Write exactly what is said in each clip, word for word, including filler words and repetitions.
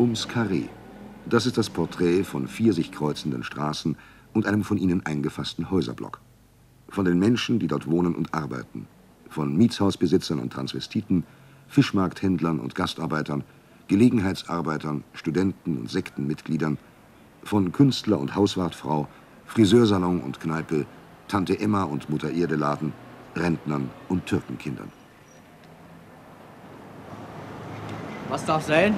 ums Karree. Das ist das Porträt von vier sich kreuzenden Straßen und einem von ihnen eingefassten Häuserblock. Von den Menschen, die dort wohnen und arbeiten. Von Mietshausbesitzern und Transvestiten, Fischmarkthändlern und Gastarbeitern, Gelegenheitsarbeitern, Studenten und Sektenmitgliedern, von Künstler und Hauswartfrau, Friseursalon und Kneipe, Tante Emma und Mutter Erde Laden, Rentnern und Türkenkindern. Was darf sein?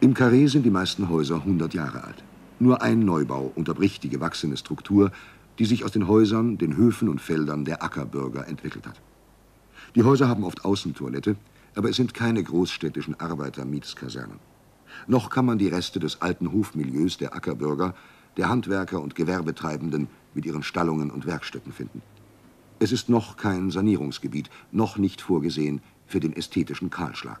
Im Karree sind die meisten Häuser hundert Jahre alt. Nur ein Neubau unterbricht die gewachsene Struktur, die sich aus den Häusern, den Höfen und Feldern der Ackerbürger entwickelt hat. Die Häuser haben oft Außentoilette, aber es sind keine großstädtischen Arbeiter-Mietskasernen. Noch kann man die Reste des alten Hofmilieus der Ackerbürger, der Handwerker und Gewerbetreibenden mit ihren Stallungen und Werkstätten finden. Es ist noch kein Sanierungsgebiet, noch nicht vorgesehen für den ästhetischen Kahlschlag.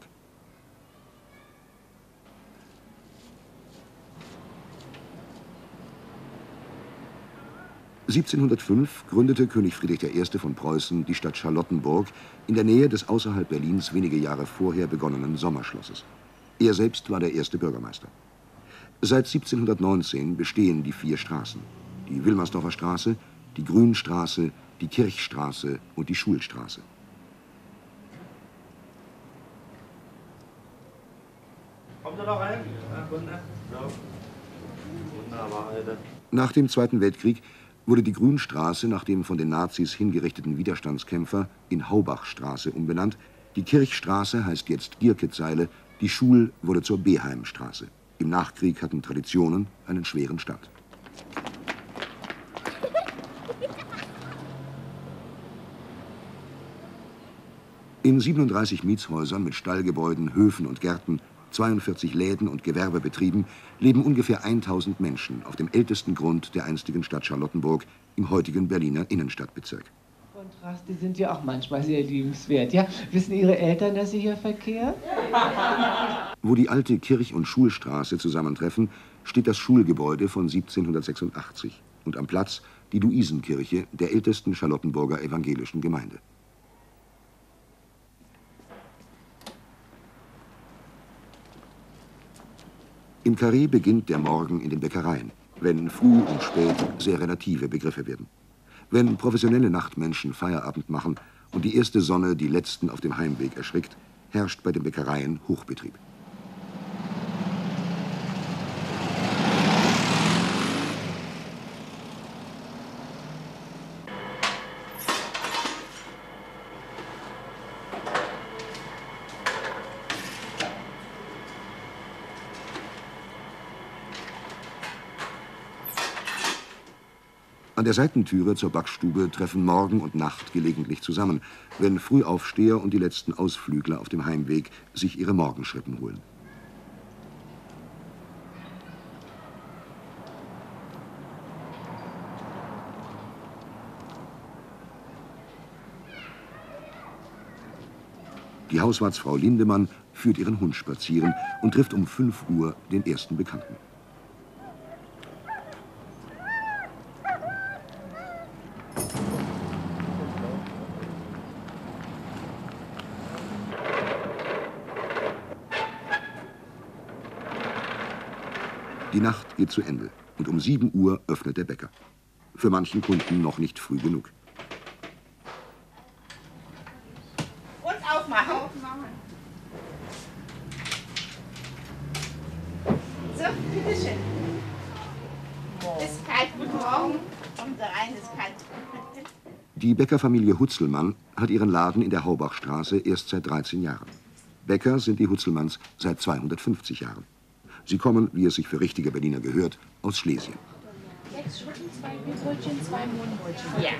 siebzehnhundertfünf gründete König Friedrich der Erste. Von Preußen die Stadt Charlottenburg in der Nähe des außerhalb Berlins wenige Jahre vorher begonnenen Sommerschlosses. Er selbst war der erste Bürgermeister. Seit siebzehnhundertneunzehn bestehen die vier Straßen: die Wilmersdorfer Straße, die Grünstraße, die Kirchstraße und die Schulstraße. Kommt ihr noch rein? Ja, Wunder. Ja. Wunderbar, Alter. Nach dem Zweiten Weltkrieg wurde die Grünstraße nach dem von den Nazis hingerichteten Widerstandskämpfer in Haubachstraße umbenannt. Die Kirchstraße heißt jetzt Gierkezeile, die Schul wurde zur Beheimstraße. Im Nachkrieg hatten Traditionen einen schweren Stand. In siebenunddreißig Mietshäusern mit Stallgebäuden, Höfen und Gärten, zweiundvierzig Läden und Gewerbebetrieben leben ungefähr tausend Menschen auf dem ältesten Grund der einstigen Stadt Charlottenburg im heutigen Berliner Innenstadtbezirk. Kontraste sind ja auch manchmal sehr liebenswert. Ja? Wissen Ihre Eltern, dass Sie hier verkehren? Wo die alte Kirch- und Schulstraße zusammentreffen, steht das Schulgebäude von siebzehnhundertsechsundachtzig und am Platz die Luisenkirche der ältesten Charlottenburger evangelischen Gemeinde. Im Karree beginnt der Morgen in den Bäckereien, wenn früh und spät sehr relative Begriffe werden. Wenn professionelle Nachtmenschen Feierabend machen und die erste Sonne die letzten auf dem Heimweg erschrickt, herrscht bei den Bäckereien Hochbetrieb. An der Seitentüre zur Backstube treffen Morgen und Nacht gelegentlich zusammen, wenn Frühaufsteher und die letzten Ausflügler auf dem Heimweg sich ihre Morgenschrippen holen. Die Hauswartsfrau Lindemann führt ihren Hund spazieren und trifft um fünf Uhr den ersten Bekannten. Die Nacht geht zu Ende und um sieben Uhr öffnet der Bäcker. Für manchen Kunden noch nicht früh genug. Und aufmachen. aufmachen. So, bitte schön. Ist kalt, guten Morgen. Kommt da rein, ist kalt. Die Bäckerfamilie Hutzelmann hat ihren Laden in der Haubachstraße erst seit dreizehn Jahren. Bäcker sind die Hutzelmanns seit zweihundertfünfzig Jahren. Sie kommen, wie es sich für richtige Berliner gehört, aus Schlesien. Sechs Schuppen, zwei Brötchen, zwei Mohnbrötchen. Ja.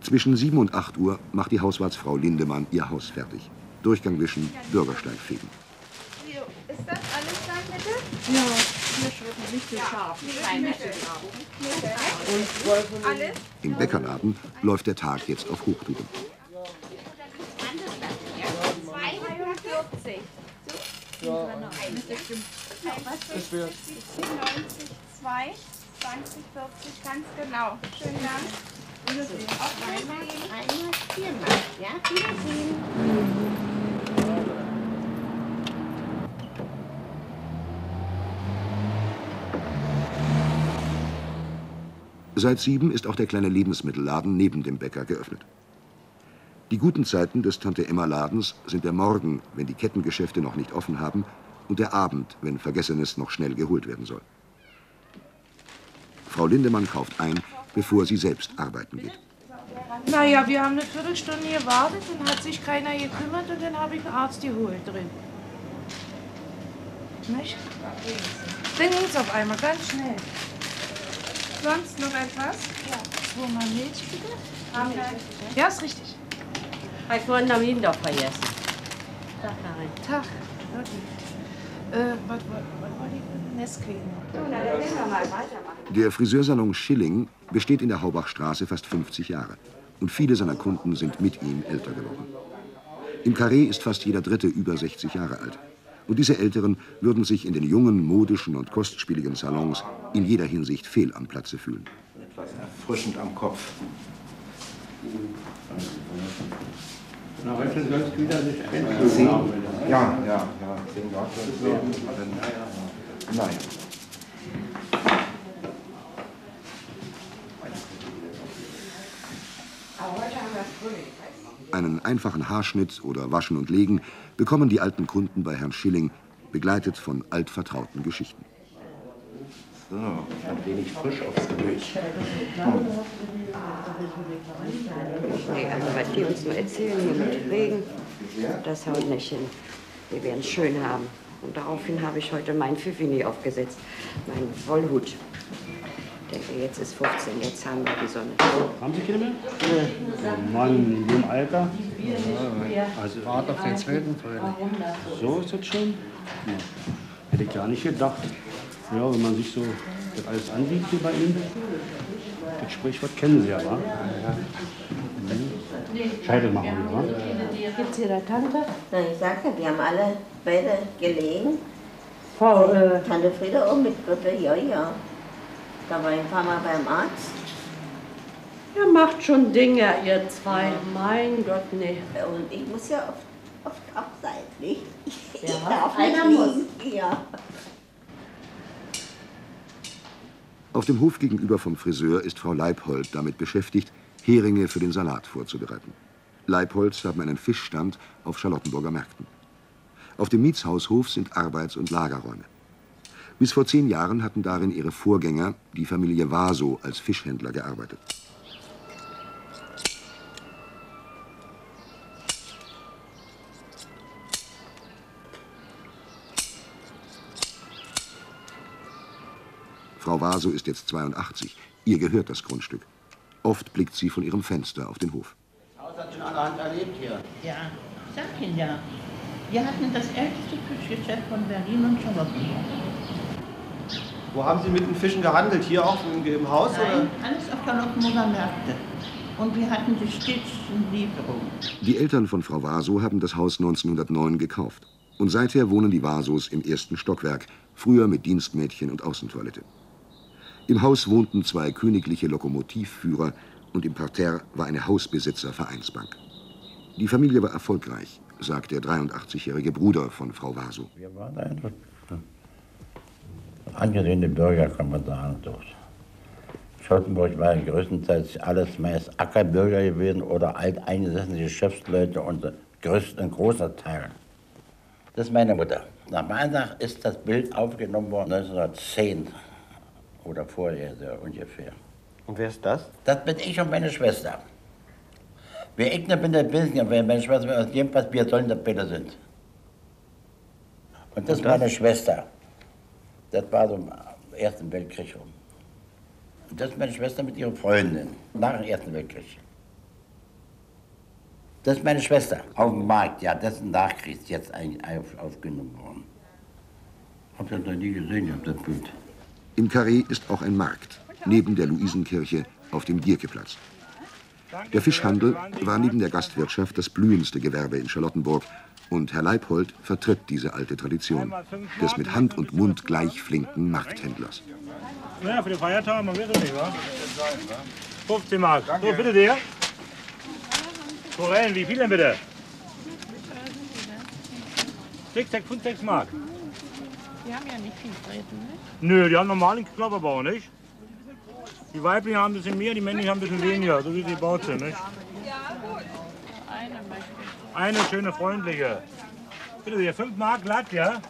Zwischen sieben und acht Uhr macht die Hauswartsfrau Lindemann ihr Haus fertig. Durchgang wischen, Bürgersteig fegen. Ist das alles da, bitte? Ja, hier schwimmen nicht so scharf. Im Bäckerladen läuft der Tag jetzt auf Hochtouren. neunzig, zwei, zwanzig, vierzig, ganz genau. Schönen Dank. Wiedersehen. Auf einmal, einmal, viermal. Ja, wiedersehen. Seit sieben ist auch der kleine Lebensmittelladen neben dem Bäcker geöffnet. Die guten Zeiten des Tante-Emma-Ladens sind der Morgen, wenn die Kettengeschäfte noch nicht offen haben, und der Abend, wenn Vergessenes noch schnell geholt werden soll. Frau Lindemann kauft ein, bevor sie selbst arbeiten geht. Na ja, wir haben eine Viertelstunde gewartet und hat sich keiner gekümmert und dann habe ich einen Arzt geholt drin. Nicht? Dann ging es auf einmal ganz schnell. Sonst noch etwas? Ja. Zweimal Milch, bitte. Ah, Milch. Ja, ist richtig. Habe ich vorhin am Hinterdorf vergessen. Tag, Karin. Tag. Okay. Äh, was wollte ich? Nesquik. So, na, dann werden wir mal weitermachen. Der Friseursalon Schilling besteht in der Haubachstraße fast fünfzig Jahre. Und viele seiner Kunden sind mit ihm älter geworden. Im Karree ist fast jeder Dritte über sechzig Jahre alt. Und diese Älteren würden sich in den jungen, modischen und kostspieligen Salons in jeder Hinsicht fehl am Platze fühlen. Etwas erfrischend am Kopf. Na, wenn Sie sonst wieder nicht sehen. Ja, ja, ja. Sehen wir auch. Nein. Aber heute haben wir Frühling. Einen einfachen Haarschnitt oder Waschen und Legen bekommen die alten Kunden bei Herrn Schilling, begleitet von altvertrauten Geschichten. So, ein wenig frisch aufs Gesicht. Hey, also was die uns nur erzählen hier mit Regen, das haut nicht hin. Wir werden es schön haben. Und daraufhin habe ich heute meinen Pfiffini aufgesetzt, meinen Wollhut. Jetzt ist fünfzehn, jetzt haben wir die Sonne. Haben Sie Kinder mehr? Nee. Mann, in dem Alter? Ja, also warte auf den zweiten Frühling. So ist das schon? Ja. Hätte ich gar nicht gedacht. Ja, wenn man sich so das alles ansieht hier bei Ihnen, das Sprichwort kennen Sie ja, wa? Mhm. Scheitel machen wir, wa? Gibt's hier der Tante? Na, ich sage, wir haben alle beide gelegen. Frau, äh, Tante Frieda auch mit Grippe, ja, ja. Da war ich ein paar Mal beim Arzt. Ihr macht schon Dinge, ihr zwei. Ja. Mein Gott, nee. Und ich muss ja oft, oft abseits, nicht? Ja, ich darf einer muss. Ja. Auf dem Hof gegenüber vom Friseur ist Frau Leibholdt damit beschäftigt, Heringe für den Salat vorzubereiten. Leibholds haben einen Fischstand auf Charlottenburger Märkten. Auf dem Mietshaushof sind Arbeits- und Lagerräume. Bis vor zehn Jahren hatten darin ihre Vorgänger, die Familie Wasow, als Fischhändler gearbeitet. Frau Wasow ist jetzt zweiundachtzig. Ihr gehört das Grundstück. Oft blickt sie von ihrem Fenster auf den Hof. Das Haus hat schon allerhand erlebt hier. Ja, ich sag Ihnen ja. Wir hatten das älteste Fischgeschäft von Berlin und Charlottenburg. Wo haben Sie mit den Fischen gehandelt? Hier auch im, im Haus? Nein, oder? Alles auf Charlottenburger Märkte. Und wir hatten die stetigen Lieferungen. Die Eltern von Frau Wasow haben das Haus neunzehnhundertneun gekauft. Und seither wohnen die Wasows im ersten Stockwerk, früher mit Dienstmädchen und Außentoilette. Im Haus wohnten zwei königliche Lokomotivführer und im Parterre war eine Hausbesitzervereinsbank. Die Familie war erfolgreich, sagt der dreiundachtzigjährige Bruder von Frau Wasow. Wir waren einfach angesehene Bürger, kann man sagen. Charlottenburg war größtenteils alles meist Ackerbürger gewesen oder alteingesessene Geschäftsleute und ein großer Teil. Das ist meine Mutter. Nach Mahnach ist das Bild aufgenommen worden neunzehnhundertzehn oder vorher ungefähr. Und wer ist das? Das bin ich und meine Schwester. Wir eignen bin der Business, weil meine Schwester aus jedem Pass wir sollen der Peter sind. Und das ist meine Schwester. Das war so im Ersten Weltkrieg rum. Und das ist meine Schwester mit ihren Freundin, nach dem Ersten Weltkrieg. Das ist meine Schwester, auf dem Markt, ja, das ist ein Nachkrieg, jetzt eigentlich auf, aufgenommen worden. Ich hab das noch nie gesehen, ich hab das Bild. Im Karree ist auch ein Markt, neben der Luisenkirche auf dem Gierkeplatz. Der Fischhandel war neben der Gastwirtschaft das blühendste Gewerbe in Charlottenburg. Und Herr Leibholdt vertritt diese alte Tradition des mit Hand und Mund gleich flinken Markthändlers. Ja, für die Feiertage, man will nicht, wa? fünfzehn Mark. Danke. So, bitte der. Forellen, wie viel denn bitte? sechs, sechs, fünf, sechs Mark. Die haben ja nicht viel Treten, ne? Nö, die haben normalen Knopperbau, nicht? Die Weiblichen haben ein bisschen mehr, die Männlichen haben ein bisschen weniger, so wie sie gebaut sind, nicht? Ja, gut. Eine schöne, freundliche. Bitte sehr, fünf Mark glatt, ja?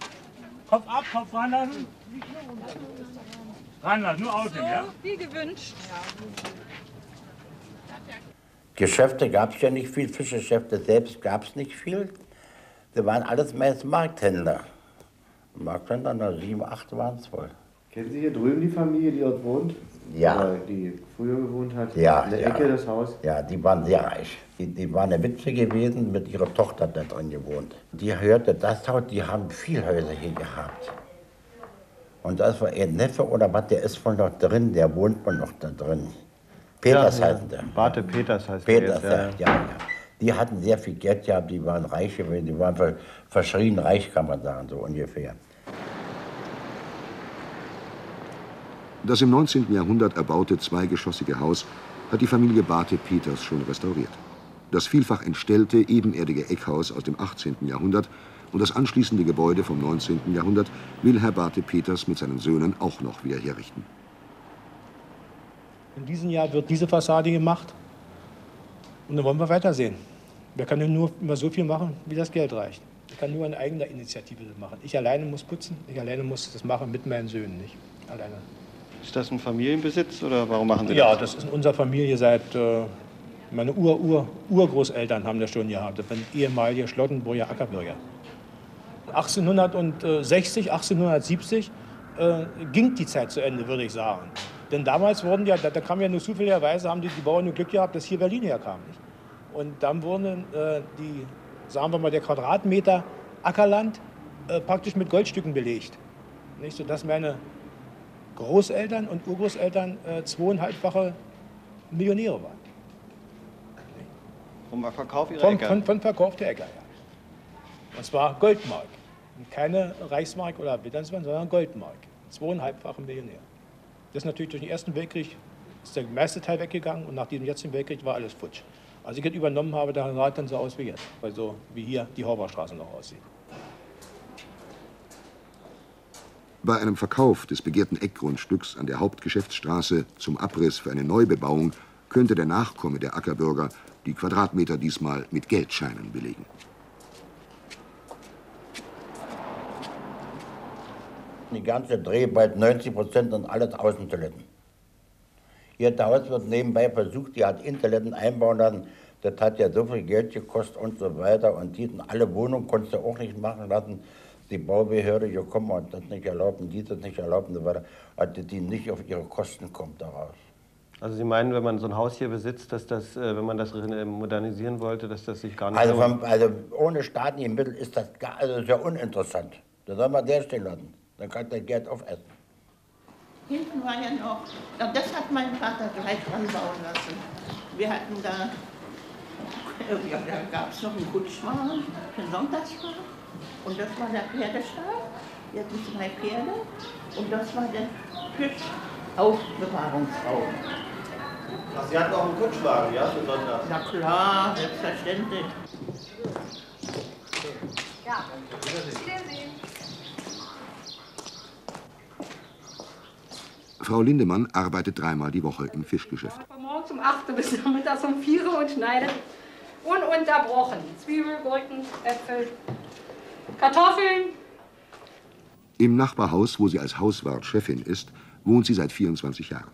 Kopf ab, Kopf ranlassen. Ranlassen, nur ausnehmen, ja? Wie gewünscht. Geschäfte gab es ja nicht viel, Fischgeschäfte selbst gab es nicht viel. Da waren alles meist Markthändler. Markthändler, da sieben, acht waren es wohl. Kennen Sie hier drüben die Familie, die dort wohnt? Ja. Oder die früher gewohnt hat? Ja. In der ja. Ecke das Haus? Ja, die waren sehr reich. Die, die waren eine Witwe gewesen, mit ihrer Tochter da drin gewohnt. Die hörte das Haus, die haben viel Häuser hier gehabt. Und das war ihr Neffe oder was, der ist wohl noch drin, der wohnt wohl noch da drin. Peters ja, ja. heißt der. Barthe Peters heißt der. Peters, jetzt, ja. ja, ja. Die hatten sehr viel Geld gehabt, die waren reich gewesen, die waren verschrien reich, kann man sagen, so ungefähr. Das im neunzehnten Jahrhundert erbaute zweigeschossige Haus hat die Familie Barthe Peters schon restauriert. Das vielfach entstellte, ebenerdige Eckhaus aus dem achtzehnten Jahrhundert und das anschließende Gebäude vom neunzehnten Jahrhundert will Herr Barthe Peters mit seinen Söhnen auch noch wieder herrichten. In diesem Jahr wird diese Fassade gemacht. Und dann wollen wir weitersehen. Wir können nur immer so viel machen, wie das Geld reicht. Ich kann nur an eigener Initiative das machen. Ich alleine muss putzen, ich alleine muss das machen mit meinen Söhnen, nicht alleine. Ist das ein Familienbesitz oder warum machen Sie das? Ja, das ist in unserer Familie seit, äh, meine Ur-Ur-Urgroßeltern haben das schon gehabt. Das waren ehemalige Charlottenburger Ackerbürger. achtzehnhundertsechzig, achtzehnhundertsiebzig äh, ging die Zeit zu Ende, würde ich sagen. Denn damals wurden ja, da, da kam ja nur zufälligerweise, haben die, die Bauern nur Glück gehabt, dass hier Berlin herkam. Nicht? Und dann wurden äh, die, sagen wir mal, der Quadratmeter Ackerland äh, praktisch mit Goldstücken belegt. Nicht? Sodass meine Großeltern und Urgroßeltern äh, zweieinhalbfache Millionäre waren. Vom Verkauf ihrer Äcker? Von, von Verkauf der Äcker, ja. Und zwar Goldmark. Und keine Reichsmark oder Bitternsmark, sondern Goldmark. Zweieinhalbfache Millionäre. Das ist natürlich durch den Ersten Weltkrieg ist der meiste Teil weggegangen und nach dem jetzigen Weltkrieg war alles futsch. Als ich das übernommen habe, da sah es dann so aus wie jetzt, weil so wie hier die Haubachstraße noch aussieht. Bei einem Verkauf des begehrten Eckgrundstücks an der Hauptgeschäftsstraße zum Abriss für eine Neubebauung könnte der Nachkomme der Ackerbürger die Quadratmeter diesmal mit Geldscheinen belegen. Die ganze Dreharbeit, neunzig Prozent und alles Außentoiletten. Ihr Haus wird nebenbei versucht, die hat Innentoiletten einbauen lassen. Das hat ja so viel Geld gekostet und so weiter. Und die, alle Wohnungen konntest du auch nicht machen lassen. Die Baubehörde gekommen und das nicht erlaubt und die das nicht erlaubt und so weiter. Also die nicht auf ihre Kosten kommt daraus. Also Sie meinen, wenn man so ein Haus hier besitzt, dass das, wenn man das modernisieren wollte, dass das sich gar nicht... Also, vom, also ohne staatliche Mittel ist das gar, also sehr uninteressant. Das soll man der stehen lassen. Dann kann der Geld aufessen. Hinten war ja noch, das hat mein Vater gleich anbauen lassen. Wir hatten da, ja, da gab es noch einen Kutschwagen, einen Sonntagswagen. Und das war der Pferdestall. Wir hatten zwei Pferde. Und das war der Fischaufbewahrungsraum. Ach, Sie hatten auch einen Kutschwagen, ja, für Sonntags? Na klar, selbstverständlich. Ja, Frau Lindemann arbeitet dreimal die Woche im Fischgeschäft. Von morgens um acht bis mittags um vier und schneidet ununterbrochen Zwiebeln, Gurken, Äpfel, Kartoffeln. Im Nachbarhaus, wo sie als Hauswartchefin ist, wohnt sie seit vierundzwanzig Jahren.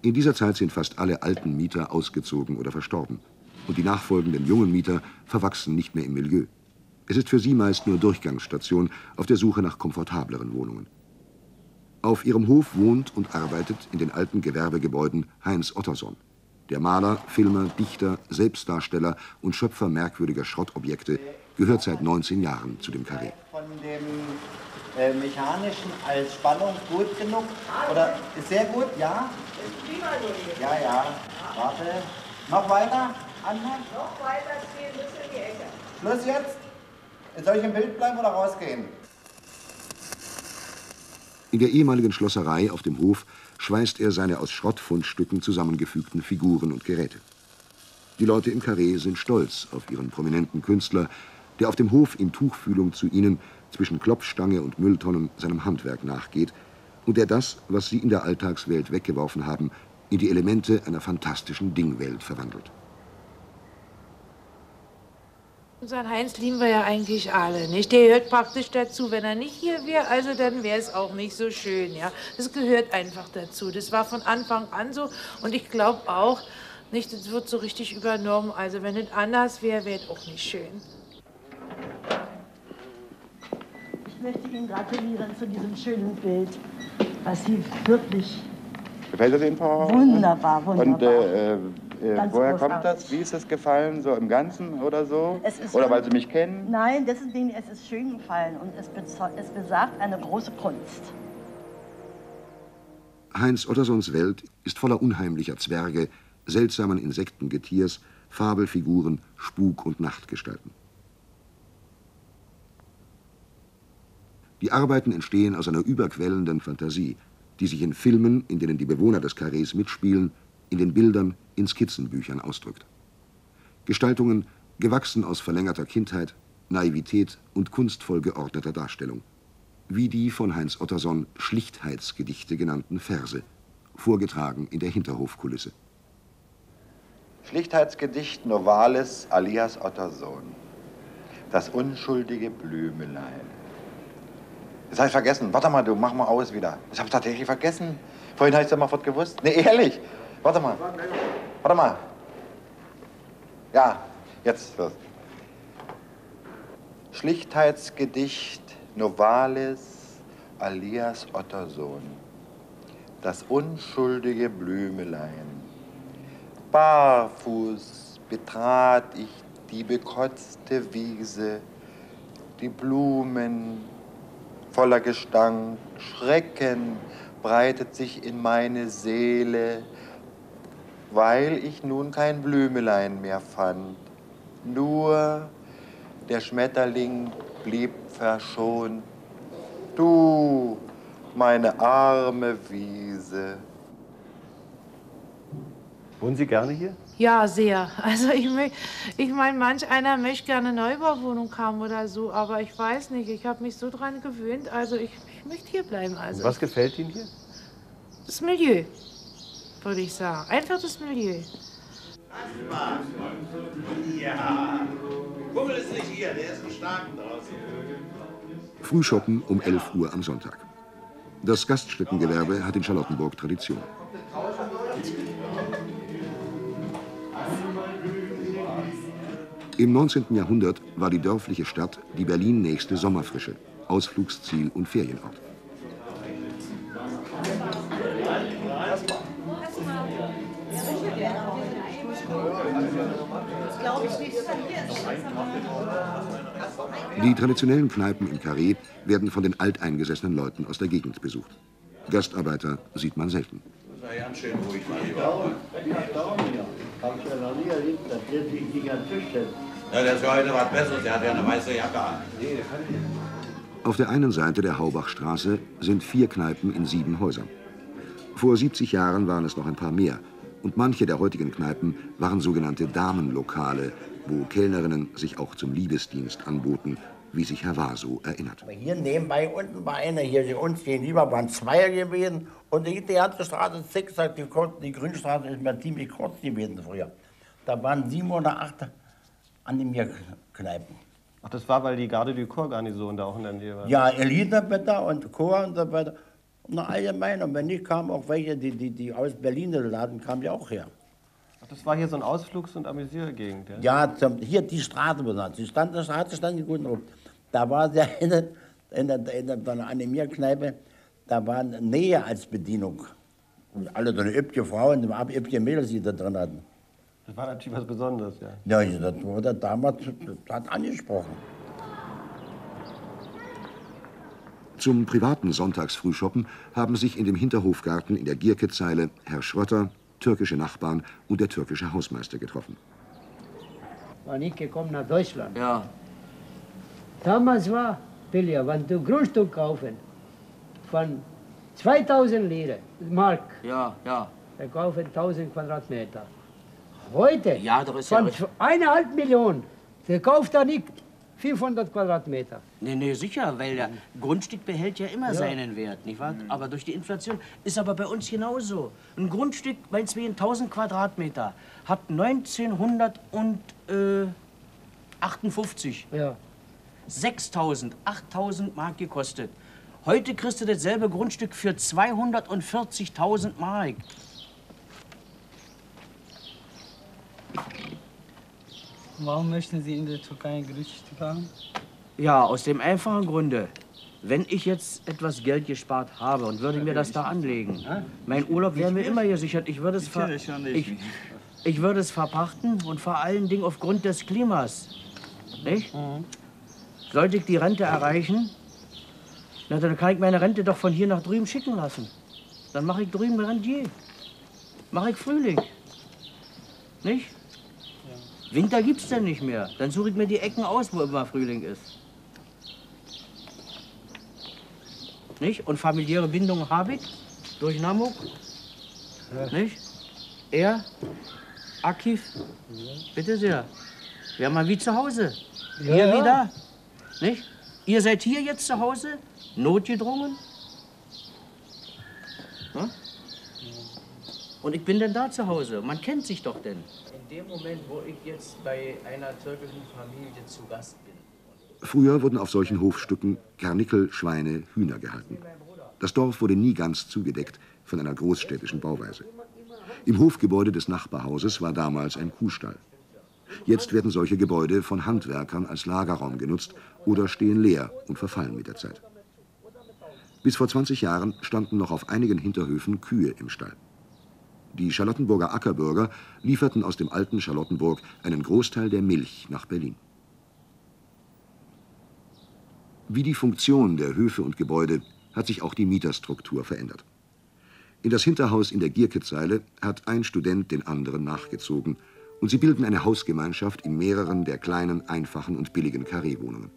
In dieser Zeit sind fast alle alten Mieter ausgezogen oder verstorben. Und die nachfolgenden jungen Mieter verwachsen nicht mehr im Milieu. Es ist für sie meist nur Durchgangsstation auf der Suche nach komfortableren Wohnungen. Auf ihrem Hof wohnt und arbeitet in den alten Gewerbegebäuden Heinz Ottersohn, der Maler, Filmer, Dichter, Selbstdarsteller und Schöpfer merkwürdiger Schrottobjekte, gehört seit neunzehn Jahren zu dem Karree. Von dem äh, mechanischen als Spannung gut genug oder ist sehr gut, ja? Ja, ja. Warte. Noch weiter anhören? Noch weiter ziehen bis in die Ecke. Schluss jetzt. Soll ich im Bild bleiben oder rausgehen? In der ehemaligen Schlosserei auf dem Hof schweißt er seine aus Schrottfundstücken zusammengefügten Figuren und Geräte. Die Leute im Karree sind stolz auf ihren prominenten Künstler, der auf dem Hof in Tuchfühlung zu ihnen zwischen Klopfstange und Mülltonnen seinem Handwerk nachgeht und der das, was sie in der Alltagswelt weggeworfen haben, in die Elemente einer fantastischen Dingwelt verwandelt. Unseren Heinz lieben wir ja eigentlich alle, nicht? Der gehört praktisch dazu. Wenn er nicht hier wäre, also dann wäre es auch nicht so schön, ja? Das gehört einfach dazu. Das war von Anfang an so und ich glaube auch, nicht, das wird so richtig übernommen. Also wenn es anders wäre, wäre es auch nicht schön. Ich möchte Ihnen gratulieren zu diesem schönen Bild, was Sie wirklich... Gefällt es Ihnen, Frau? Wunderbar, wunderbar. Und, äh, Ganz woher großartig. Kommt das? Wie ist es gefallen, so im Ganzen oder so? Oder weil Sie mich kennen? Nein, deswegen, es ist schön gefallen und es, es besagt eine große Kunst. Heinz Ottersohns Welt ist voller unheimlicher Zwerge, seltsamen Insektengetiers, Fabelfiguren, Spuk- und Nachtgestalten. Die Arbeiten entstehen aus einer überquellenden Fantasie, die sich in Filmen, in denen die Bewohner des Karrees mitspielen, in den Bildern, in Skizzenbüchern ausdrückt. Gestaltungen gewachsen aus verlängerter Kindheit, Naivität und kunstvoll geordneter Darstellung, wie die von Heinz Ottersohn Schlichtheitsgedichte genannten Verse, vorgetragen in der Hinterhofkulisse. Schlichtheitsgedicht Novalis alias Ottersohn. Das unschuldige Blümelein. Das habe ich vergessen. Warte mal, du, mach mal aus wieder. Ich habe tatsächlich vergessen. Vorhin habe ich es immer fort gewusst. Nee, ehrlich. Warte mal. Warte mal. Ja, jetzt los. Schlichtheitsgedicht Novalis alias Ottersohn. Das unschuldige Blümelein. Barfuß betrat ich die bekotzte Wiese, die Blumen voller Gestank, Schrecken breitet sich in meine Seele, weil ich nun kein Blümelein mehr fand. Nur der Schmetterling blieb verschont. Du, meine arme Wiese. Wohnen Sie gerne hier? Ja, sehr. Also ich, ich meine, manch einer möchte gerne eine Neubauwohnung haben oder so, aber ich weiß nicht. Ich habe mich so dran gewöhnt, also ich, ich möchte hier bleiben. Also. Und was gefällt Ihnen hier? Das Milieu, würde ich sagen. Einfach das Milieu. Ja, Kumpel ist nicht hier, der ist im Starken draußen. Frühschoppen um elf Uhr am Sonntag. Das Gaststättengewerbe hat in Charlottenburg Tradition. Im neunzehnten Jahrhundert war die dörfliche Stadt die Berlin nächste Sommerfrische, Ausflugsziel und Ferienort. Die traditionellen Kneipen im Karree werden von den alteingesessenen Leuten aus der Gegend besucht. Gastarbeiter sieht man selten. Das ist ja ganz schön ruhig, mein Lieber. Hab ich ja noch nie erlebt, dass der sich nicht an den Tisch stellt. Ja, das war heute was Besseres, der hat ja eine weiße Jacke an. Auf der einen Seite der Haubachstraße sind vier Kneipen in sieben Häusern. Vor siebzig Jahren waren es noch ein paar mehr. Und manche der heutigen Kneipen waren sogenannte Damenlokale, wo Kellnerinnen sich auch zum Liebesdienst anboten, wie sich Herr Wasow erinnert. Hier nebenbei unten war eine, hier die uns gegenüber waren zwei gewesen. Und die ganze Straße zickzack, die, die Grünstraße ist mal ziemlich kurz gewesen früher. Da waren sieben oder acht an den Kneipen. Ach, das war, weil die Garde du Corps-Garnison da auch in der Nähe war? Ja, Elisabeth und Chor und so weiter. Na, allgemein. Und wenn nicht, kamen auch welche, die, die, die aus Berlin laden, kamen ja auch her. Ach, das war hier so ein Ausflugs- und Amüsiergegend, ja? Ja, zum, hier die Straße benannt. Die Stand, die Straße stand gut rum. Da war sie in der, in der, in der, einer Animierkneipe, da war Nähe als Bedienung. Und alle so eine üppige Frauen, üppige Mädels, die da drin hatten. Das war natürlich was Besonderes, ja? Ja, das wurde damals hat angesprochen. Zum privaten Sonntagsfrühschoppen haben sich in dem Hinterhofgarten in der Gierkezeile Herr Schrötter, türkische Nachbarn und der türkische Hausmeister getroffen. War nicht gekommen nach Deutschland. Ja. Damals war billiger, wenn du Grundstück kaufen, von zweitausend Lire, Mark. Ja, ja. Wir kaufen tausend Quadratmeter. Heute, ja, da ist von eineinhalb Millionen, der kauft da nicht fünfhundert Quadratmeter. Nee, nee, sicher, weil der Grundstück behält ja immer ja. seinen Wert, nicht wahr? Mhm. Aber durch die Inflation ist aber bei uns genauso. Ein Grundstück, meinetwegen tausend Quadratmeter, hat neunzehnhundertachtundfünfzig ja. sechstausend, achttausend Mark gekostet. Heute kriegst du dasselbe Grundstück für zweihundertvierzigtausend Mark. Warum möchten Sie in der Türkei ein Grundstück haben? Ja, aus dem einfachen Grunde. Wenn ich jetzt etwas Geld gespart habe und würde mir das da anlegen, mein Urlaub wäre mir immer gesichert. Ich würde es ver ich, ich würde es verpachten und vor allen Dingen aufgrund des Klimas. Nicht? Sollte ich die Rente erreichen, na, dann kann ich meine Rente doch von hier nach drüben schicken lassen. Dann mache ich drüben Rentier. Mache ich Frühling. Nicht? Winter gibt's denn nicht mehr. Dann suche ich mir die Ecken aus, wo immer Frühling ist. Nicht? Und familiäre Bindungen habe ich durch Namuk. Ja. Nicht? Er, Akif, ja. bitte sehr. Ja, mal wie zu Hause. Ja, hier ja. wieder. Nicht? Ihr seid hier jetzt zu Hause, notgedrungen. Hm? Und ich bin denn da zu Hause. Man kennt sich doch denn. In dem Moment, wo ich jetzt bei einer türkischen Familie zu Gast bin. Früher wurden auf solchen Hofstücken Karnickel, Schweine, Hühner gehalten. Das Dorf wurde nie ganz zugedeckt von einer großstädtischen Bauweise. Im Hofgebäude des Nachbarhauses war damals ein Kuhstall. Jetzt werden solche Gebäude von Handwerkern als Lagerraum genutzt oder stehen leer und verfallen mit der Zeit. Bis vor zwanzig Jahren standen noch auf einigen Hinterhöfen Kühe im Stall. Die Charlottenburger Ackerbürger lieferten aus dem alten Charlottenburg einen Großteil der Milch nach Berlin. Wie die Funktion der Höfe und Gebäude hat sich auch die Mieterstruktur verändert. In das Hinterhaus in der Gierkezeile hat ein Student den anderen nachgezogen und sie bilden eine Hausgemeinschaft in mehreren der kleinen, einfachen und billigen Carré-Wohnungen.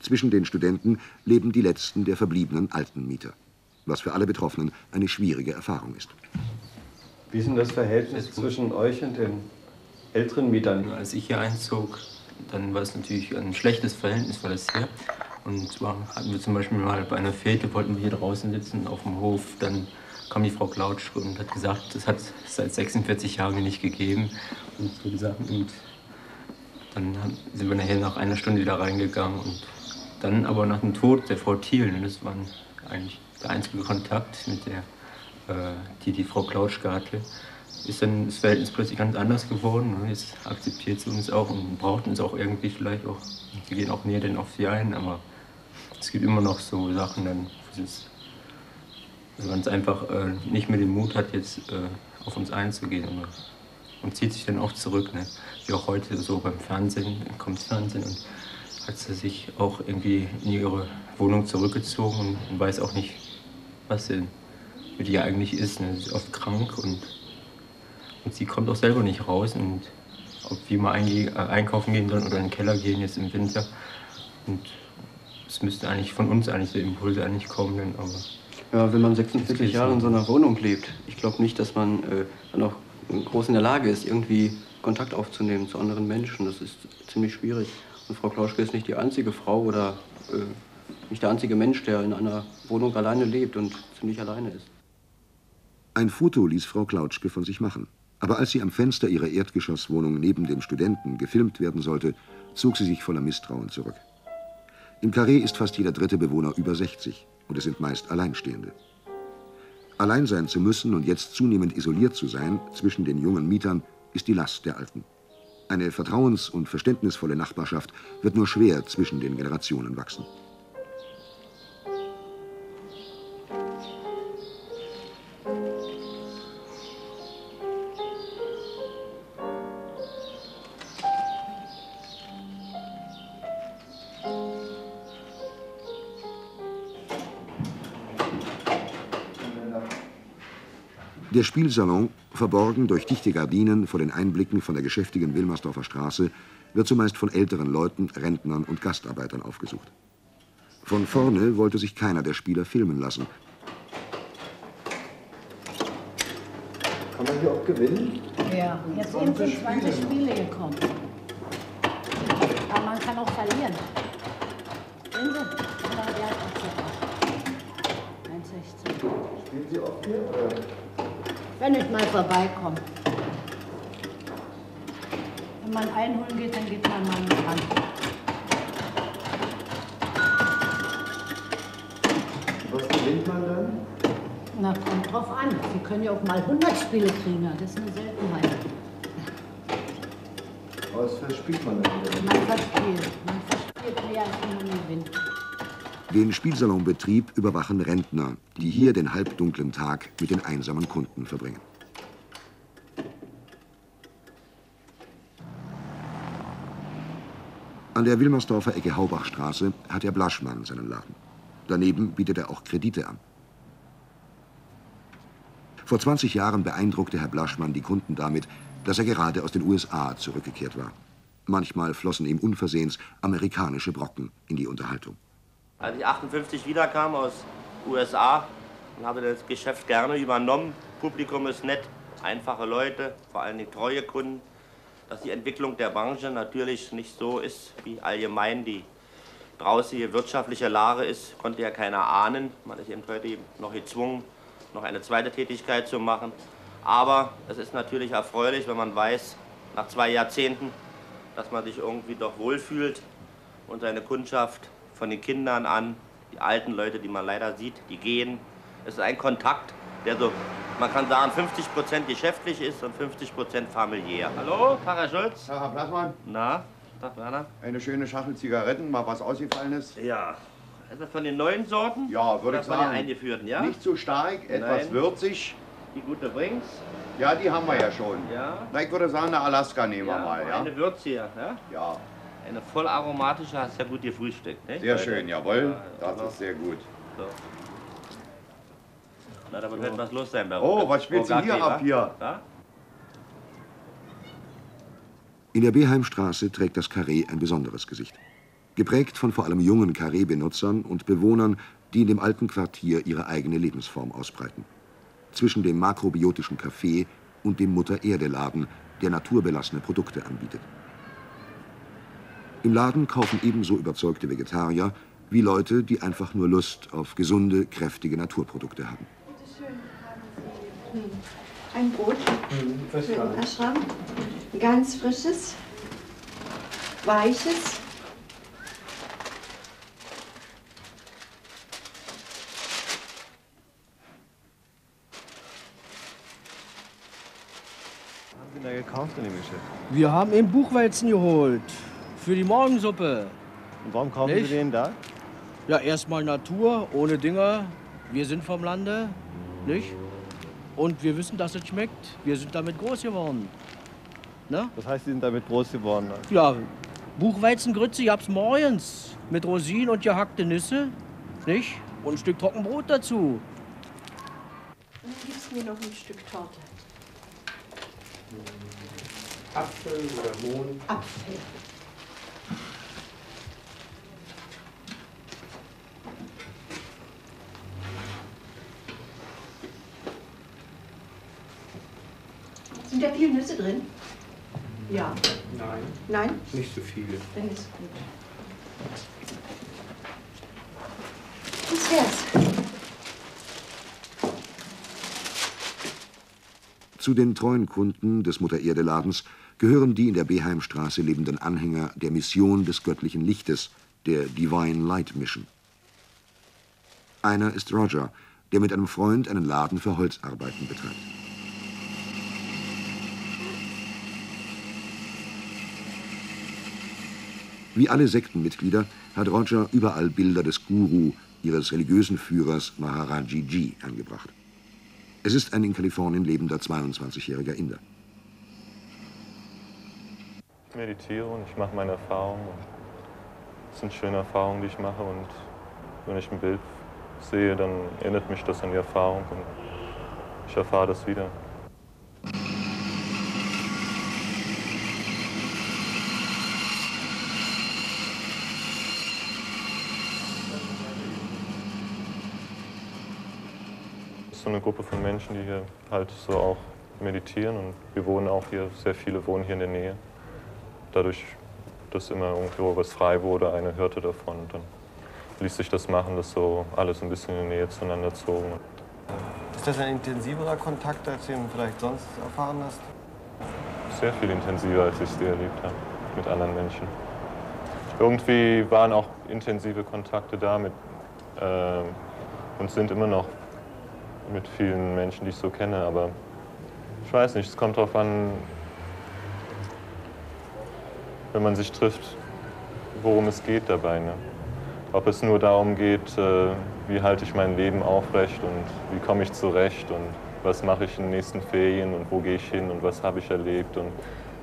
Zwischen den Studenten leben die letzten der verbliebenen alten Mieter, was für alle Betroffenen eine schwierige Erfahrung ist. Wie ist denn das Verhältnis zwischen euch und den älteren Mietern? Als ich hier einzog, dann war es natürlich ein schlechtes Verhältnis, war das hier. Und zwar hatten wir zum Beispiel mal bei einer Fete, wollten wir hier draußen sitzen auf dem Hof, dann kam die Frau Klautsch und hat gesagt, das hat es seit sechsundvierzig Jahren nicht gegeben. Und so gesagt, und dann sind wir nachher nach einer Stunde wieder reingegangen. Und dann aber nach dem Tod der Frau Thielen, das war eigentlich der einzige Kontakt, mit der, äh, die die Frau Klautsch hatte, ist dann das Verhältnis plötzlich ganz anders geworden. Und jetzt akzeptiert sie uns auch und braucht uns auch irgendwie vielleicht auch. Wir gehen auch näher denn auf sie ein, aber es gibt immer noch so Sachen, dann, wo sie ganz einfach äh, nicht mehr den Mut hat, jetzt äh, auf uns einzugehen. Aber, und zieht sich dann auch zurück, ne? Wie auch heute so beim Fernsehen, kommt Fernsehen und hat sie sich auch irgendwie in ihre Wohnung zurückgezogen und weiß auch nicht, was sie mit ihr eigentlich ist. Ne? Sie ist oft krank und, und sie kommt auch selber nicht raus. Und ob wir mal ein, einkaufen gehen sollen oder in den Keller gehen jetzt im Winter. Und es müsste eigentlich von uns eigentlich der Impulse eigentlich kommen. Aber ja, wenn man sechsundvierzig Jahre in so einer Wohnung lebt, ich glaube nicht, dass man äh, dann auch groß in der Lage ist, irgendwie Kontakt aufzunehmen zu anderen Menschen. Das ist ziemlich schwierig. Und Frau Klauschke ist nicht die einzige Frau oder äh, nicht der einzige Mensch, der in einer Wohnung alleine lebt und ziemlich alleine ist. Ein Foto ließ Frau Klauschke von sich machen. Aber als sie am Fenster ihrer Erdgeschosswohnung neben dem Studenten gefilmt werden sollte, zog sie sich voller Misstrauen zurück. Im Carré ist fast jeder dritte Bewohner über sechzig und es sind meist Alleinstehende. Allein sein zu müssen und jetzt zunehmend isoliert zu sein zwischen den jungen Mietern ist die Last der Alten. Eine vertrauens- und verständnisvolle Nachbarschaft wird nur schwer zwischen den Generationen wachsen. Der Spielsalon, verborgen durch dichte Gardinen vor den Einblicken von der geschäftigen Wilmersdorfer Straße, wird zumeist von älteren Leuten, Rentnern und Gastarbeitern aufgesucht. Von vorne wollte sich keiner der Spieler filmen lassen. Kann man hier auch gewinnen? Ja, jetzt sind zwanzig Spiele gekommen. Aber man kann auch verlieren. Sehen Sie? eins Komma sechzehn. Spielen Sie auch hier? Oder? Wenn ich mal vorbeikomme. Wenn man einholen geht, dann geht man mal mit ran. Was gewinnt man dann? Na, kommt drauf an. Sie können ja auch mal hundert Spiele kriegen. Das ist eine Seltenheit. Aber das verspielt man dann wieder. Man verspielt. Man verspielt mehr, als man gewinnt. Den Spielsalonbetrieb überwachen Rentner, die hier den halbdunklen Tag mit den einsamen Kunden verbringen. An der Wilmersdorfer Ecke Haubachstraße hat Herr Blachmann seinen Laden. Daneben bietet er auch Kredite an. Vor zwanzig Jahren beeindruckte Herr Blachmann die Kunden damit, dass er gerade aus den U S A zurückgekehrt war. Manchmal flossen ihm unversehens amerikanische Brocken in die Unterhaltung. Als ich achtundfünfzig wiederkam aus U S A und habe das Geschäft gerne übernommen. Publikum ist nett, einfache Leute, vor allen Dingen treue Kunden. Dass die Entwicklung der Branche natürlich nicht so ist, wie allgemein die draußige wirtschaftliche Lage ist, konnte ja keiner ahnen. Man ist eben heute noch gezwungen, noch eine zweite Tätigkeit zu machen. Aber es ist natürlich erfreulich, wenn man weiß, nach zwei Jahrzehnten, dass man sich irgendwie doch wohlfühlt und seine Kundschaft von den Kindern an, die alten Leute, die man leider sieht, die gehen. Es ist ein Kontakt, der so, man kann sagen, fünfzig Prozent geschäftlich ist und fünfzig Prozent familiär. Hallo, Pfarrer Schulz. Tag, Herr Blachmann. Na, Tag, Werner. Eine schöne Schachtel Zigaretten, mal was ausgefallen ist. Ja. Ist das von den neuen Sorten? Ja, würde ich sagen. Von den eingeführten, ja? Nicht zu stark, etwas Nein. würzig. Die gute Brings? Ja, die haben wir ja schon. Ja. Na, ich würde sagen, eine Alaska nehmen ja, wir mal, ja? Eine würziger, ja? Ja. Eine vollaromatische, hast ja gut gefrühstückt, ne? Sehr schön, jawohl. Ja, das ist sehr gut. So. Na, damit so. Wird was los sein bei uns. Oh, was spielt sie hier ab hier? Da? In der Beheimstraße trägt das Karree ein besonderes Gesicht. Geprägt von vor allem jungen Karree-Benutzern und Bewohnern, die in dem alten Quartier ihre eigene Lebensform ausbreiten. Zwischen dem makrobiotischen Café und dem Mutter Erde Laden, der naturbelassene Produkte anbietet. Im Laden kaufen ebenso überzeugte Vegetarier wie Leute, die einfach nur Lust auf gesunde, kräftige Naturprodukte haben. Bitte schön, haben Sie ein Brot für den Ashram. Ganz frisches, weiches. Was haben Sie da gekauft in dem Geschäft? Wir haben eben Buchweizen geholt. Für die Morgensuppe. Und warum kaufen Nicht? Sie den da? Ja, erstmal Natur, ohne Dünger. Wir sind vom Lande, nicht? Und wir wissen, dass es schmeckt. Wir sind damit groß geworden. Ne? Das heißt, Sie sind damit groß geworden? Also? Ja, Buchweizengrütze gab's morgens. Mit Rosinen und gehackte Nüsse, nicht? Und ein Stück Trockenbrot dazu. Und dann gibt's mir noch ein Stück Torte. Apfel oder Mohn? Apfel. Sind da viele Nüsse drin? Ja. Nein. Nein? Nicht so viele. Dann ist gut. Das wär's. Zu den treuen Kunden des Mutter-Erde-Ladens gehören die in der Beheimstraße lebenden Anhänger der Mission des göttlichen Lichtes, der Divine Light Mission. Einer ist Roger, der mit einem Freund einen Laden für Holzarbeiten betreibt. Wie alle Sektenmitglieder hat Roger überall Bilder des Guru, ihres religiösen Führers Maharaji Ji, angebracht. Es ist ein in Kalifornien lebender zweiundzwanzigjähriger Inder. Ich meditiere und ich mache meine Erfahrungen. Das sind schöne Erfahrungen, die ich mache, und wenn ich ein Bild sehe, dann erinnert mich das an die Erfahrung und ich erfahre das wieder. So eine Gruppe von Menschen, die hier halt so auch meditieren, und wir wohnen auch hier, sehr viele wohnen hier in der Nähe. Dadurch, dass immer irgendwo was frei wurde, eine hörte davon, und dann ließ sich das machen, dass so alles ein bisschen in der Nähe zueinander zogen. Ist das ein intensiverer Kontakt, als du ihn vielleicht sonst erfahren hast? Sehr viel intensiver, als ich es dir erlebt habe, mit anderen Menschen. Irgendwie waren auch intensive Kontakte da mit, äh, und sind immer noch mit vielen Menschen, die ich so kenne, aber ich weiß nicht, es kommt darauf an, wenn man sich trifft, worum es geht dabei. Ne? Ob es nur darum geht, wie halte ich mein Leben aufrecht und wie komme ich zurecht und was mache ich in den nächsten Ferien und wo gehe ich hin und was habe ich erlebt und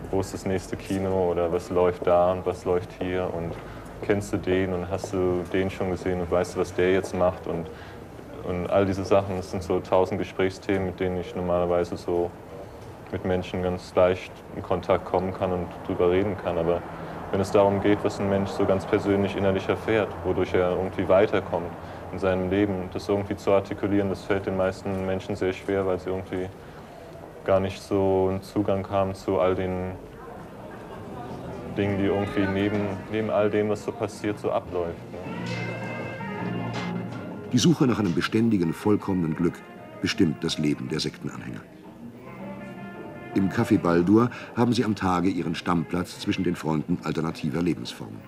wo ist das nächste Kino oder was läuft da und was läuft hier und kennst du den und hast du den schon gesehen und weißt du, was der jetzt macht und, und all diese Sachen. Das sind so tausend Gesprächsthemen, mit denen ich normalerweise so mit Menschen ganz leicht in Kontakt kommen kann und drüber reden kann. Aber wenn es darum geht, was ein Mensch so ganz persönlich innerlich erfährt, wodurch er irgendwie weiterkommt in seinem Leben, das irgendwie zu artikulieren, das fällt den meisten Menschen sehr schwer, weil sie irgendwie gar nicht so einen Zugang haben zu all den Dingen, die irgendwie neben, neben all dem, was so passiert, so abläuft. Die Suche nach einem beständigen, vollkommenen Glück bestimmt das Leben der Sektenanhänger. Im Café Baldur haben sie am Tage ihren Stammplatz zwischen den Fronten alternativer Lebensformen.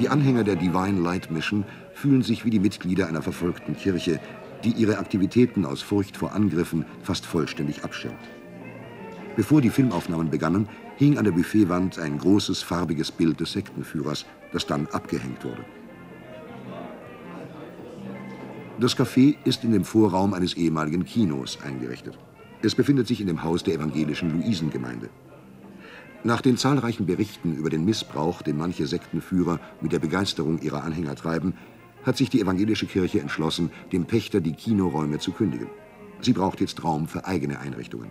Die Anhänger der Divine Light Mission fühlen sich wie die Mitglieder einer verfolgten Kirche, die ihre Aktivitäten aus Furcht vor Angriffen fast vollständig abschirmt. Bevor die Filmaufnahmen begannen, hing an der Buffetwand ein großes farbiges Bild des Sektenführers, das dann abgehängt wurde. Das Café ist in dem Vorraum eines ehemaligen Kinos eingerichtet. Es befindet sich in dem Haus der evangelischen Luisengemeinde. Nach den zahlreichen Berichten über den Missbrauch, den manche Sektenführer mit der Begeisterung ihrer Anhänger treiben, hat sich die evangelische Kirche entschlossen, dem Pächter die Kinoräume zu kündigen. Sie braucht jetzt Raum für eigene Einrichtungen.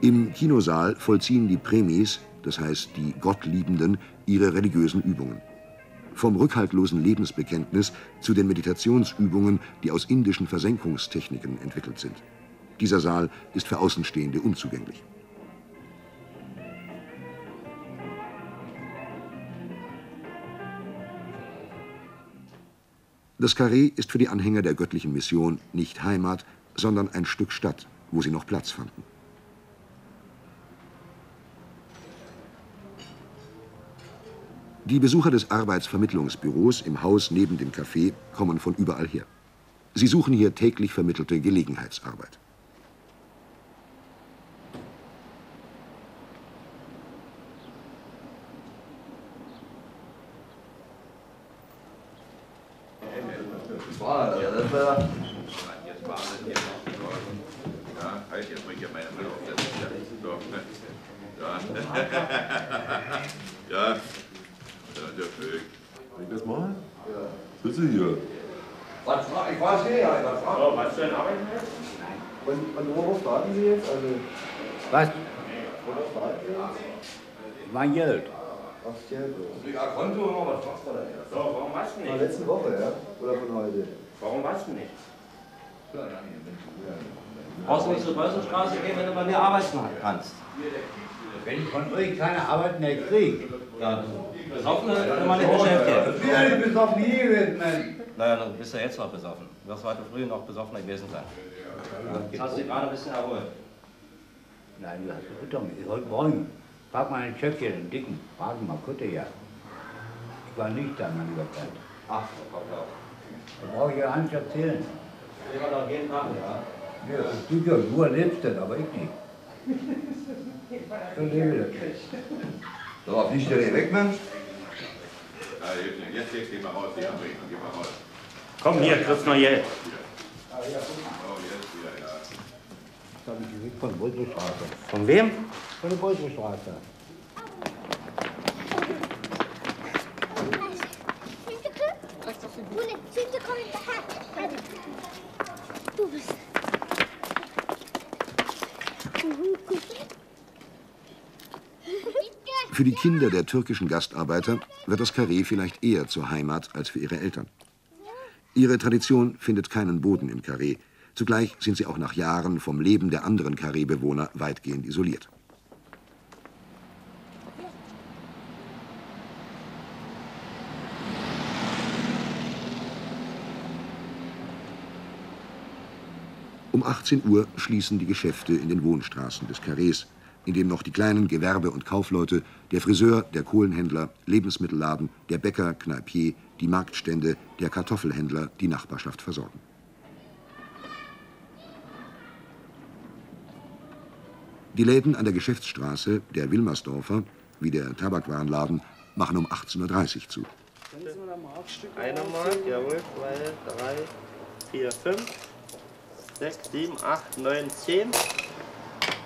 Im Kinosaal vollziehen die Premis, das heißt die Gottliebenden, ihre religiösen Übungen. Vom rückhaltlosen Lebensbekenntnis zu den Meditationsübungen, die aus indischen Versenkungstechniken entwickelt sind. Dieser Saal ist für Außenstehende unzugänglich. Das Carré ist für die Anhänger der göttlichen Mission nicht Heimat, sondern ein Stück Stadt, wo sie noch Platz fanden. Die Besucher des Arbeitsvermittlungsbüros im Haus neben dem Café kommen von überall her. Sie suchen hier täglich vermittelte Gelegenheitsarbeit. Ja. Bring das mal? Ja. Bitte hier. Was, ich weiß nicht, ja, was fragen Sie? Was für eine Arbeit? Und worauf warten Sie jetzt? Also, was? Worauf warten Sie jetzt? Mein Geld. Was Geld? Ja, Konto oder was machst du da jetzt? So, warum warst du nicht? Von letzte Woche, ja? Oder von heute? Warum warst du nicht? Ja, ja, ja. Brauchst du nicht zur Wasow-Straße gehen, wenn du bei mir arbeiten kannst? Wenn ich von euch keine Arbeit mehr kriege, dann... Besoffen ist immer nicht beschäftigt. Ich bin ja nicht besoffen hier gewesen, Mann. Naja, dann bist du ja jetzt noch besoffen. Du wirst heute früh noch besoffener gewesen sein. Jetzt hast du dich gerade ein bisschen erholt. Nein, du hast Kutter mit. Heute Morgen. Frag mal einen Chef hier, den Dicken. Frag mal Kutter hier. Ich war nicht da, mein lieber Freund. Ach, da brauche ich ja gar nicht erzählen. Ich will doch jeden Tag, ja. Ja, du, ja, du erlebst das, aber ich nicht. Dann lebe ich das. So, fliegt der hier weg, Mensch? Ja, jetzt geh ich mal raus, die anderen, geh mal raus. Komm hier, kriegst noch Geld. Ah, ja, oh, jetzt wieder, ja. Jetzt habe ich den Weg von Bolzerstraße. Von wem? Von der Bolzerstraße. Du bist. Für die Kinder der türkischen Gastarbeiter wird das Karree vielleicht eher zur Heimat als für ihre Eltern. Ihre Tradition findet keinen Boden im Karree. Zugleich sind sie auch nach Jahren vom Leben der anderen Karree-Bewohner weitgehend isoliert. Um achtzehn Uhr schließen die Geschäfte in den Wohnstraßen des Karrees, in dem noch die kleinen Gewerbe- und Kaufleute, der Friseur, der Kohlenhändler, Lebensmittelladen, der Bäcker, Kneipier, die Marktstände, der Kartoffelhändler die Nachbarschaft versorgen. Die Läden an der Geschäftsstraße der Wilmersdorfer, wie der Tabakwarenladen, machen um achtzehn Uhr dreißig zu. Einer Mark, jawohl, zwei, drei, vier, fünf. sechs, sieben, acht, neun, zehn.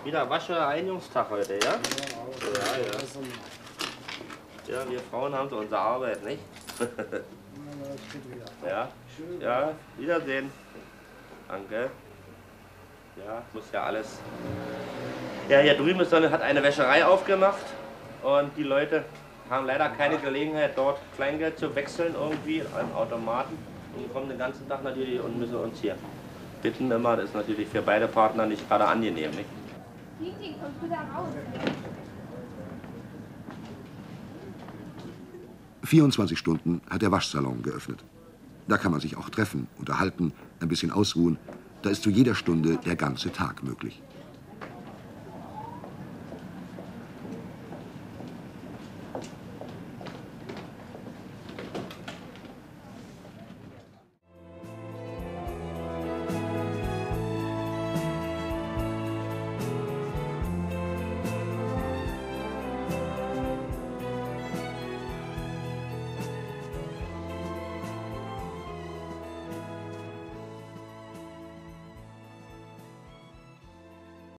Wieder Wasche Einigungstag heute, ja? Ja, ja. Ja, wir Frauen haben so unsere Arbeit, nicht? Ja, ja, wiedersehen. Danke. Ja, muss ja alles. Ja, hier drüben ist eine, hat eine Wäscherei aufgemacht und die Leute haben leider keine Gelegenheit, dort Kleingeld zu wechseln irgendwie an Automaten. Und kommen den ganzen Tag natürlich und müssen uns hier bitten immer, das ist natürlich für beide Partner nicht gerade angenehm, nicht? vierundzwanzig Stunden hat der Waschsalon geöffnet. Da kann man sich auch treffen, unterhalten, ein bisschen ausruhen. Da ist zu jeder Stunde der ganze Tag möglich.